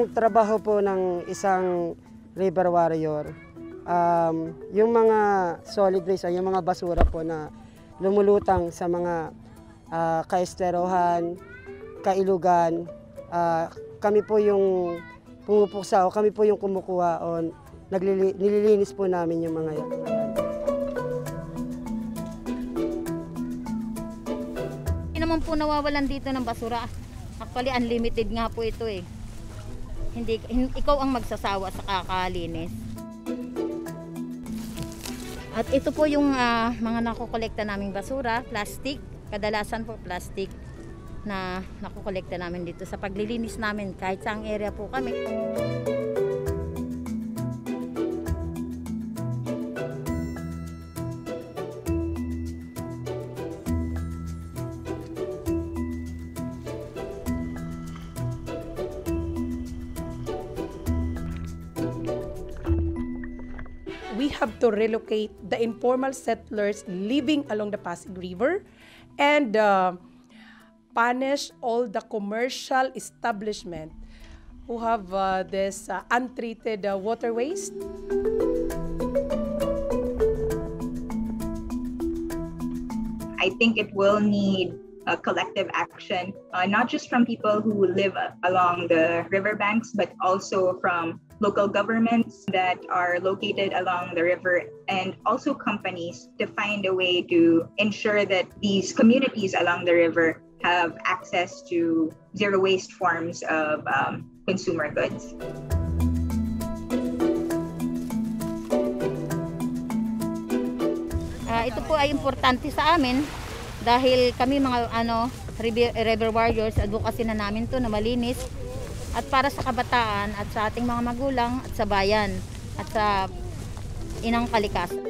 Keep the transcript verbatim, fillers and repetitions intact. ang trabaho po ng isang river warrior, um, yung mga solid waste, yung mga basura po na lumulutang sa mga uh, kaesterohan, kailugan, uh, kami po yung pumupuksa o kami po yung kumukuha o naglili, nililinis po namin yung mga yan. Hindi naman po nawawalan dito ng basura. Actually, unlimited nga po ito eh. Hindi, ikaw ang magsasawa sa kakalinis. At ito po yung uh, mga nakukolekta naming basura, plastic, kadalasan po plastic na nakukolekta namin dito sa paglilinis namin kahit saang area po kami. We have to relocate the informal settlers living along the Pasig River and uh, punish all the commercial establishment who have uh, this uh, untreated uh, water waste. I think it will need a collective action, uh, not just from people who live along the riverbanks, but also from local governments that are located along the river, and also companies to find a way to ensure that these communities along the river have access to zero waste forms of um, consumer goods. Uh, ito po ay importante sa amin dahil kami mga ano river, river warriors, advocacy na namin to na malinis. At para sa kabataan at sa ating mga magulang at sa bayan at sa inang kalikasan.